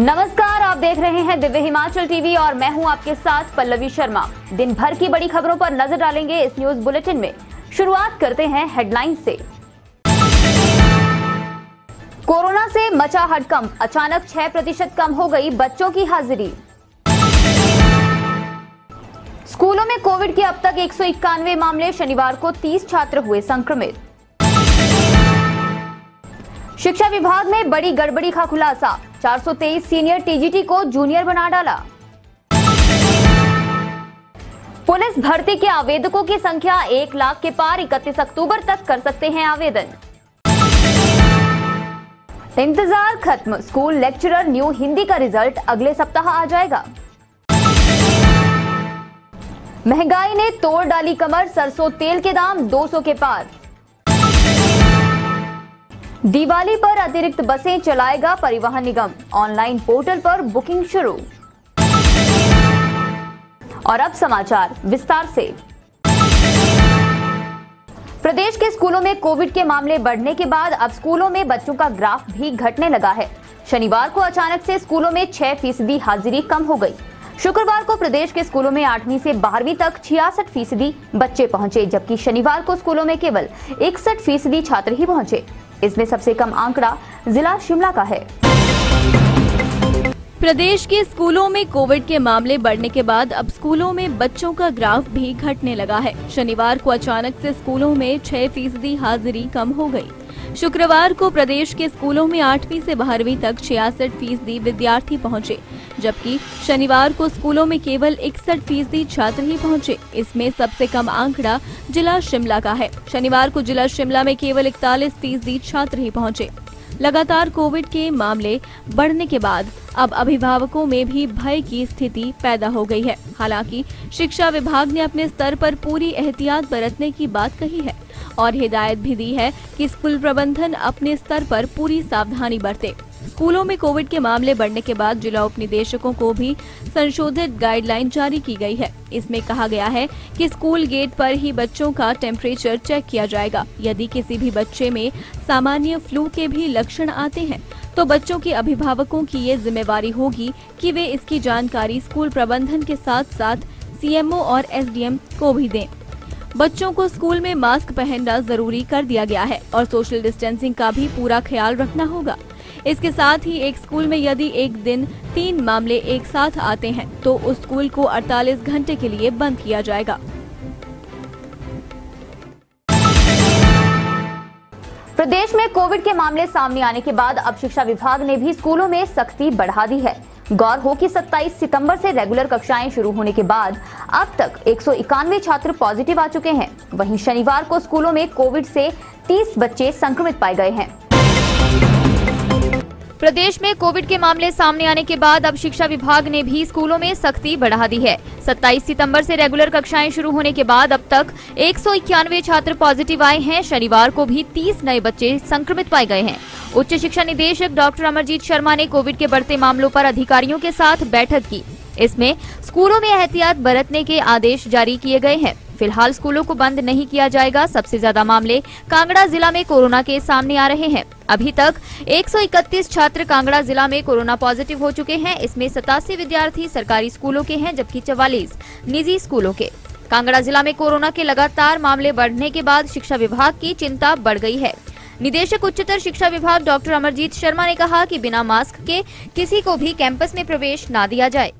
नमस्कार, आप देख रहे हैं दिव्य हिमाचल टीवी और मैं हूं आपके साथ पल्लवी शर्मा। दिन भर की बड़ी खबरों पर नजर डालेंगे इस न्यूज बुलेटिन में। शुरुआत करते हैं हेडलाइन से। कोरोना से मचा हड़कंप, अचानक 6% कम हो गई बच्चों की हाजिरी। स्कूलों में कोविड के अब तक 191 मामले, शनिवार को 30 छात्र हुए संक्रमित। शिक्षा विभाग में बड़ी गड़बड़ी का खुलासा, 423 सीनियर टीजीटी को जूनियर बना डाला। पुलिस भर्ती के आवेदकों की संख्या 1 लाख के पार, 31 अक्टूबर तक कर सकते हैं आवेदन। इंतजार खत्म, स्कूल लेक्चरर न्यू हिंदी का रिजल्ट अगले सप्ताह आ जाएगा। महंगाई ने तोड़ डाली कमर, सरसों तेल के दाम 200 के पार। दिवाली पर अतिरिक्त बसें चलाएगा परिवहन निगम, ऑनलाइन पोर्टल पर बुकिंग शुरू। और अब समाचार विस्तार से। प्रदेश के स्कूलों में कोविड के मामले बढ़ने के बाद अब स्कूलों में बच्चों का ग्राफ भी घटने लगा है। शनिवार को अचानक से स्कूलों में 6% हाजिरी कम हो गई। शुक्रवार को प्रदेश के स्कूलों में 8वीं से 12वीं तक 66% बच्चे पहुंचे, जबकि शनिवार को स्कूलों में केवल 61% छात्र ही पहुंचे। इसमें सबसे कम आंकड़ा जिला शिमला का है। प्रदेश के स्कूलों में कोविड के मामले बढ़ने के बाद अब स्कूलों में बच्चों का ग्राफ भी घटने लगा है। शनिवार को अचानक से स्कूलों में 6% हाजिरी कम हो गई। शुक्रवार को प्रदेश के स्कूलों में 8वीं से 12वीं तक 66% विद्यार्थी पहुंचे, जबकि शनिवार को स्कूलों में केवल 61% छात्र ही पहुंचे। इसमें सबसे कम आंकड़ा जिला शिमला का है। शनिवार को जिला शिमला में केवल 41% छात्र ही पहुंचे। लगातार कोविड के मामले बढ़ने के बाद अब अभिभावकों में भी भय की स्थिति पैदा हो गई है। हालांकि शिक्षा विभाग ने अपने स्तर पर पूरी एहतियात बरतने की बात कही है और हिदायत भी दी है कि स्कूल प्रबंधन अपने स्तर पर पूरी सावधानी बरते। स्कूलों में कोविड के मामले बढ़ने के बाद जिला उपनिदेशकों को भी संशोधित गाइडलाइन जारी की गई है। इसमें कहा गया है कि स्कूल गेट पर ही बच्चों का टेम्परेचर चेक किया जाएगा। यदि किसी भी बच्चे में सामान्य फ्लू के भी लक्षण आते हैं तो बच्चों के अभिभावकों की ये जिम्मेवारी होगी कि वे इसकी जानकारी स्कूल प्रबंधन के साथ साथ CMO और SDM को भी दें। बच्चों को स्कूल में मास्क पहनना जरूरी कर दिया गया है और सोशल डिस्टेंसिंग का भी पूरा ख्याल रखना होगा। इसके साथ ही एक स्कूल में यदि एक दिन 3 मामले एक साथ आते हैं तो उस स्कूल को 48 घंटे के लिए बंद किया जाएगा। प्रदेश में कोविड के मामले सामने आने के बाद अब शिक्षा विभाग ने भी स्कूलों में सख्ती बढ़ा दी है। गौर हो कि 27 सितंबर से रेगुलर कक्षाएं शुरू होने के बाद अब तक 191 छात्र पॉजिटिव आ चुके हैं। वहीं शनिवार को स्कूलों में कोविड से 30 बच्चे संक्रमित पाए गए हैं। प्रदेश में कोविड के मामले सामने आने के बाद अब शिक्षा विभाग ने भी स्कूलों में सख्ती बढ़ा दी है। 27 सितंबर से रेगुलर कक्षाएं शुरू होने के बाद अब तक 191 छात्र पॉजिटिव आए हैं। शनिवार को भी 30 नए बच्चे संक्रमित पाए गए हैं। उच्च शिक्षा निदेशक डॉक्टर अमरजीत शर्मा ने कोविड के बढ़ते मामलों पर अधिकारियों के साथ बैठक की। इसमें स्कूलों में एहतियात बरतने के आदेश जारी किए गए हैं। फिलहाल स्कूलों को बंद नहीं किया जाएगा। सबसे ज्यादा मामले कांगड़ा जिला में कोरोना के सामने आ रहे हैं। अभी तक 131 छात्र कांगड़ा जिला में कोरोना पॉजिटिव हो चुके हैं। इसमें 87 विद्यार्थी सरकारी स्कूलों के हैं, जबकि 44 निजी स्कूलों के। कांगड़ा जिला में कोरोना के लगातार मामले बढ़ने के बाद शिक्षा विभाग की चिंता बढ़ गई है। निदेशक उच्चतर शिक्षा विभाग डॉक्टर अमरजीत शर्मा ने कहा कि बिना मास्क के किसी को भी कैंपस में प्रवेश न दिया जाए।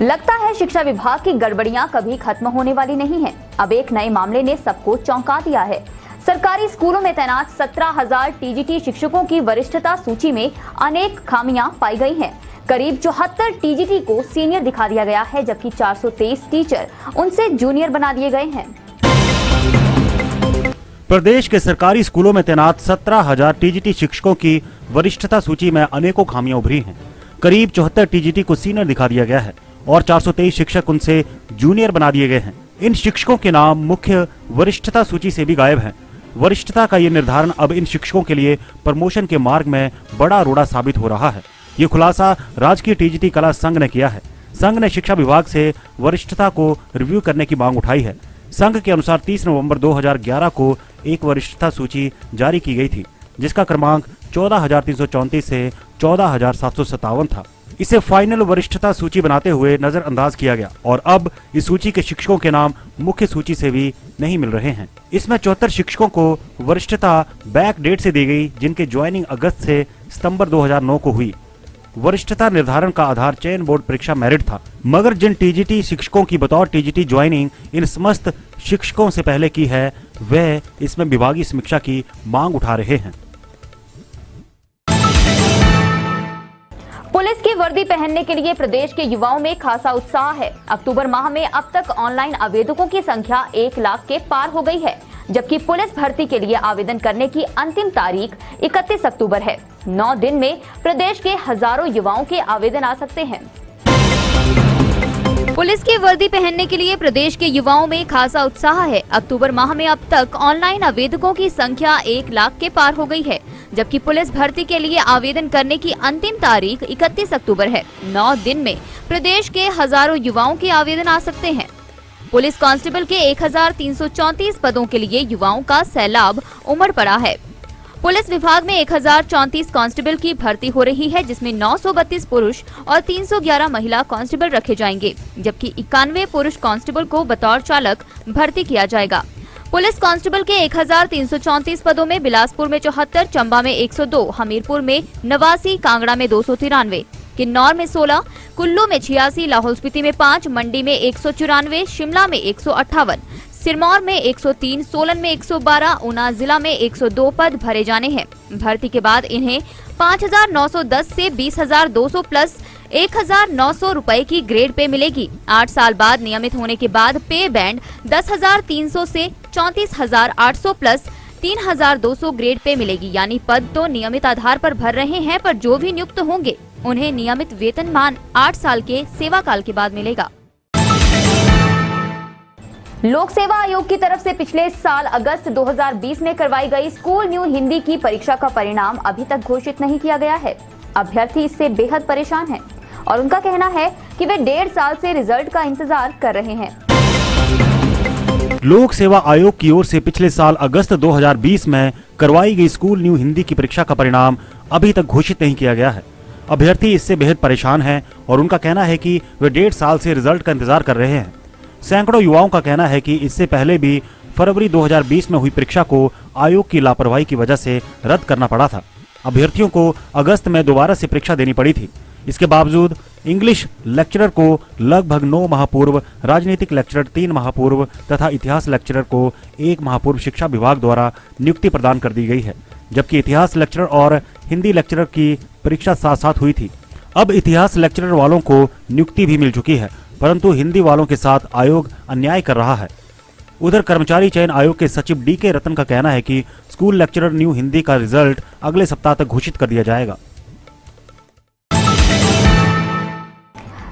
लगता है शिक्षा विभाग की गड़बड़ियां कभी खत्म होने वाली नहीं है। अब एक नए मामले ने सबको चौंका दिया है। सरकारी स्कूलों में तैनात 17,000 टीजीटी शिक्षकों की वरिष्ठता सूची में अनेक खामियां पाई गई हैं। करीब 74 टीजीटी को सीनियर दिखा दिया गया है, जबकि 423 टीचर उनसे जूनियर बना दिए गए हैं। प्रदेश के सरकारी स्कूलों में तैनात 17,000 टीजीटी शिक्षकों की वरिष्ठता सूची में अनेकों खामियां उभरी हैं। करीब 74 टीजीटी को सीनियर दिखा दिया गया है और 423 शिक्षक उनसे जूनियर बना दिए गए हैं। इन शिक्षकों के नाम मुख्य वरिष्ठता सूची से भी गायब हैं। वरिष्ठता का ये निर्धारण अब इन शिक्षकों के लिए प्रमोशन के मार्ग में बड़ा रोड़ा साबित हो रहा है। ये खुलासा राजकीय टीजीटी कला संघ ने किया है। संघ ने शिक्षा विभाग से वरिष्ठता को रिव्यू करने की मांग उठाई है। संघ के अनुसार 30 नवंबर 2011 को एक वरिष्ठता सूची जारी की गई थी, जिसका क्रमांक 14,334 से 14,757 था। इसे फाइनल वरिष्ठता सूची बनाते हुए नजरअंदाज किया गया और अब इस सूची के शिक्षकों के नाम मुख्य सूची से भी नहीं मिल रहे हैं। इसमें 74 शिक्षकों को वरिष्ठता बैक डेट से दी गई, जिनके ज्वाइनिंग अगस्त से सितंबर 2009 को हुई। वरिष्ठता निर्धारण का आधार चयन बोर्ड परीक्षा मेरिट था, मगर जिन टीजीटी शिक्षकों की बतौर टीजीटी ज्वाइनिंग इन समस्त शिक्षकों से पहले की है, वह इसमें विभागीय समीक्षा की मांग उठा रहे हैं। पुलिस की वर्दी पहनने के लिए प्रदेश के युवाओं में खासा उत्साह है। अक्टूबर माह में अब तक ऑनलाइन आवेदकों की संख्या 1 लाख के पार हो गई है, जबकि पुलिस भर्ती के लिए आवेदन करने की अंतिम तारीख 31 अक्टूबर है। 9 दिन में प्रदेश के हजारों युवाओं के आवेदन आ सकते हैं। पुलिस की वर्दी पहनने के लिए प्रदेश के युवाओं में खासा उत्साह है। अक्टूबर माह में अब तक ऑनलाइन आवेदकों की संख्या 1 लाख के पार हो गई है, जबकि पुलिस भर्ती के लिए आवेदन करने की अंतिम तारीख 31 अक्टूबर है। 9 दिन में प्रदेश के हजारों युवाओं के आवेदन आ सकते हैं। पुलिस कांस्टेबल के 1334 पदों के लिए युवाओं का सैलाब उमड़ पड़ा है। पुलिस विभाग में 1034 कांस्टेबल की भर्ती हो रही है, जिसमें 932 पुरुष और 311 महिला कांस्टेबल रखे जाएंगे, जबकि 91 पुरुष कांस्टेबल को बतौर चालक भर्ती किया जाएगा। पुलिस कांस्टेबल के 1334 पदों में बिलासपुर में 74, चंबा में 102, हमीरपुर में 89, कांगड़ा में 293, किन्नौर में 16, कुल्लू में 86, लाहौल स्पीति में 5, मंडी में 194, शिमला में 158, सिरमौर में 103, सोलन में 112, ऊना जिला में 102 पद भरे जाने हैं। भर्ती के बाद इन्हें 5,910 से 20,200 प्लस 1,900 रुपए की ग्रेड पे मिलेगी। 8 साल बाद नियमित होने के बाद पे बैंड 10,300 से 34,800 प्लस 3,200 ग्रेड पे मिलेगी। यानी पद तो नियमित आधार पर भर रहे हैं, पर जो भी नियुक्त होंगे उन्हें नियमित वेतनमान 8 साल के सेवा काल के बाद मिलेगा। लोक सेवा आयोग की तरफ से पिछले साल अगस्त 2020 में करवाई गई स्कूल न्यू हिंदी की परीक्षा का परिणाम अभी तक घोषित नहीं किया गया है। अभ्यर्थी इससे बेहद परेशान हैं और उनका कहना है कि वे 1.5 साल से रिजल्ट का इंतजार कर रहे हैं। लोक सेवा आयोग की ओर से पिछले साल अगस्त 2020 में करवाई गई स्कूल न्यू हिंदी की परीक्षा का परिणाम अभी तक घोषित नहीं किया गया है। अभ्यर्थी इससे बेहद परेशान है और उनका कहना है कि वे 1.5 साल से रिजल्ट का इंतजार कर रहे हैं। सैकड़ों युवाओं का कहना है कि इससे पहले भी फरवरी 2020 में हुई परीक्षा को आयोग की लापरवाही की वजह से रद्द करना पड़ा था। अभ्यर्थियों को अगस्त में दोबारा से परीक्षा देनी पड़ी थी। इसके बावजूद इंग्लिश लेक्चरर को लगभग 9 माह पूर्व, राजनीतिक लेक्चरर 3 माह पूर्व तथा इतिहास लेक्चरर को 1 माह पूर्व शिक्षा विभाग द्वारा नियुक्ति प्रदान कर दी गई है, जबकि इतिहास लेक्चरर और हिंदी लेक्चरर की परीक्षा साथ साथ हुई थी। अब इतिहास लेक्चरर वालों को नियुक्ति भी मिल चुकी है, परंतु हिंदी वालों के साथ आयोग अन्याय कर रहा है। उधर कर्मचारी चयन आयोग के सचिव डीके रतन का कहना है कि स्कूल लेक्चरर न्यू हिंदी का रिजल्ट अगले सप्ताह तक घोषित कर दिया जाएगा।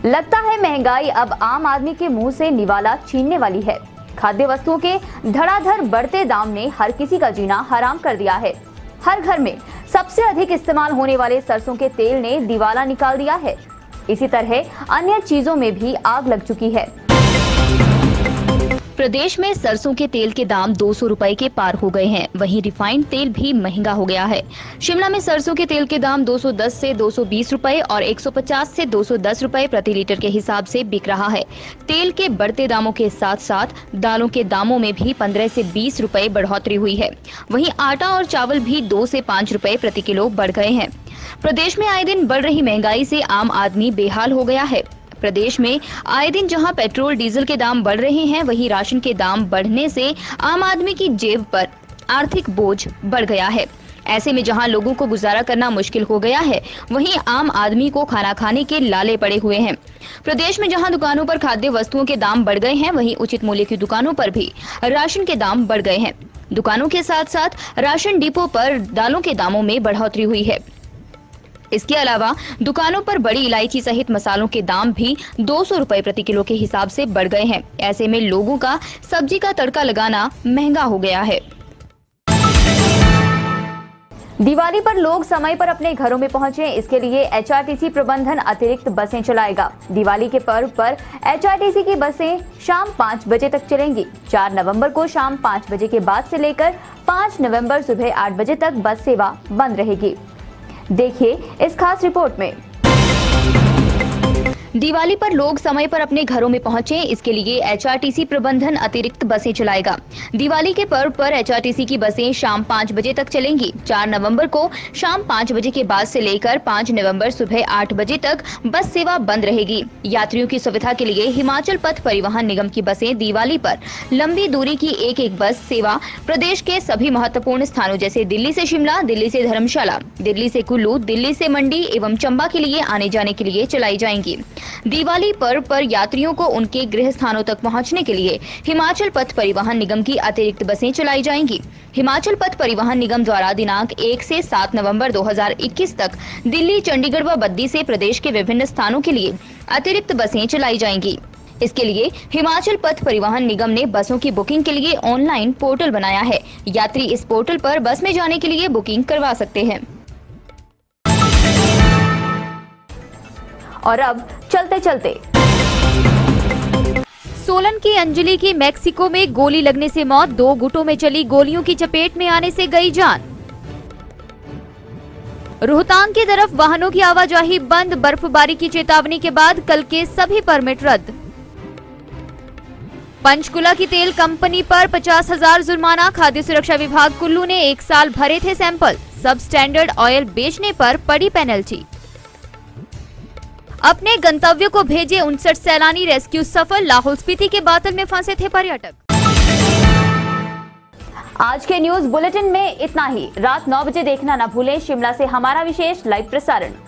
लगता है महंगाई अब आम आदमी के मुंह से निवाला छीनने वाली है। खाद्य वस्तुओं के धड़ाधड़ बढ़ते दाम ने हर किसी का जीना हराम कर दिया है। हर घर में सबसे अधिक इस्तेमाल होने वाले सरसों के तेल ने दीवाला निकाल दिया है। इसी तरह अन्य चीजों में भी आग लग चुकी है। प्रदेश में सरसों के तेल के दाम 200 रुपए के पार हो गए हैं, वहीं रिफाइंड तेल भी महंगा हो गया है। शिमला में सरसों के तेल के दाम 210 से 220 रुपए और 150 से 210 रुपए प्रति लीटर के हिसाब से बिक रहा है। तेल के बढ़ते दामों के साथ साथ दालों के दामों में भी 15 से 20 रुपए बढ़ोतरी हुई है। वहीं आटा और चावल भी 2 से 5 रुपए प्रति किलो बढ़ गए हैं। प्रदेश में आए दिन बढ़ रही महंगाई से आम आदमी बेहाल हो गया है। प्रदेश में आए दिन जहां पेट्रोल डीजल के दाम बढ़ रहे हैं, वहीं राशन के दाम बढ़ने से आम आदमी की जेब पर आर्थिक बोझ बढ़ गया है। ऐसे में जहां लोगों को गुजारा करना मुश्किल हो गया है, वहीं आम आदमी को खाना खाने के लाले पड़े हुए हैं। प्रदेश में जहां दुकानों पर खाद्य वस्तुओं के दाम बढ़ गए हैं, वहीं उचित मूल्य की दुकानों पर भी राशन के दाम बढ़ गए हैं। दुकानों के साथ साथ राशन डिपो पर दालों के दामों में बढ़ोतरी हुई है। इसके अलावा दुकानों पर बड़ी इलायची सहित मसालों के दाम भी 200 रुपए प्रति किलो के हिसाब से बढ़ गए हैं। ऐसे में लोगों का सब्जी का तड़का लगाना महंगा हो गया है। दिवाली पर लोग समय पर अपने घरों में पहुंचे, इसके लिए एचआरटीसी प्रबंधन अतिरिक्त बसें चलाएगा। दिवाली के पर्व पर एचआरटीसी की बसें शाम 5 बजे तक चलेंगी। 4 नवंबर को शाम 5 बजे के बाद से लेकर 5 नवंबर सुबह 8 बजे तक बस सेवा बंद रहेगी। देखिए इस खास रिपोर्ट में। दिवाली पर लोग समय पर अपने घरों में पहुंचे, इसके लिए एचआरटीसी प्रबंधन अतिरिक्त बसें चलाएगा। दिवाली के पर्व पर एचआरटीसी की बसें शाम 5 बजे तक चलेंगी। 4 नवंबर को शाम 5 बजे के बाद से लेकर 5 नवंबर सुबह 8 बजे तक बस सेवा बंद रहेगी। यात्रियों की सुविधा के लिए हिमाचल पथ परिवहन निगम की बसें दिवाली पर लंबी दूरी की एक बस सेवा प्रदेश के सभी महत्वपूर्ण स्थानों जैसे दिल्ली से शिमला, दिल्ली से धर्मशाला, दिल्ली से कुल्लू, दिल्ली से मंडी एवं चंबा के लिए आने जाने के लिए चलाई जाएंगी। दिवाली पर्व पर यात्रियों को उनके गृह स्थानों तक पहुंचने के लिए हिमाचल पथ परिवहन निगम की अतिरिक्त बसें चलाई जाएंगी। हिमाचल पथ परिवहन निगम द्वारा दिनांक 1 से 7 नवंबर 2021 तक दिल्ली, चंडीगढ़ व बद्दी से प्रदेश के विभिन्न स्थानों के लिए अतिरिक्त बसें चलाई जाएंगी। इसके लिए हिमाचल पथ परिवहन निगम ने बसों की बुकिंग के लिए ऑनलाइन पोर्टल बनाया है। यात्री इस पोर्टल पर बस में जाने के लिए बुकिंग करवा सकते हैं। और अब चलते चलते सोलन की अंजलि की मेक्सिको में गोली लगने से मौत, 2 गुटों में चली गोलियों की चपेट में आने से गई जान। रोहतांग की तरफ वाहनों की आवाजाही बंद, बर्फबारी की चेतावनी के बाद कल के सभी परमिट रद्द। पंचकुला की तेल कंपनी पर 50,000 जुर्माना, खाद्य सुरक्षा विभाग कुल्लू ने 1 साल भरे थे सैंपल, सब स्टैंडर्ड ऑयल बेचने पर पड़ी पेनल्टी। अपने गंतव्य को भेजे 59 सैलानी, रेस्क्यू सफल, लाहौल स्पीति के बादल में फंसे थे पर्यटक। आज के न्यूज बुलेटिन में इतना ही। रात 9 बजे देखना न भूलें शिमला से हमारा विशेष लाइव प्रसारण।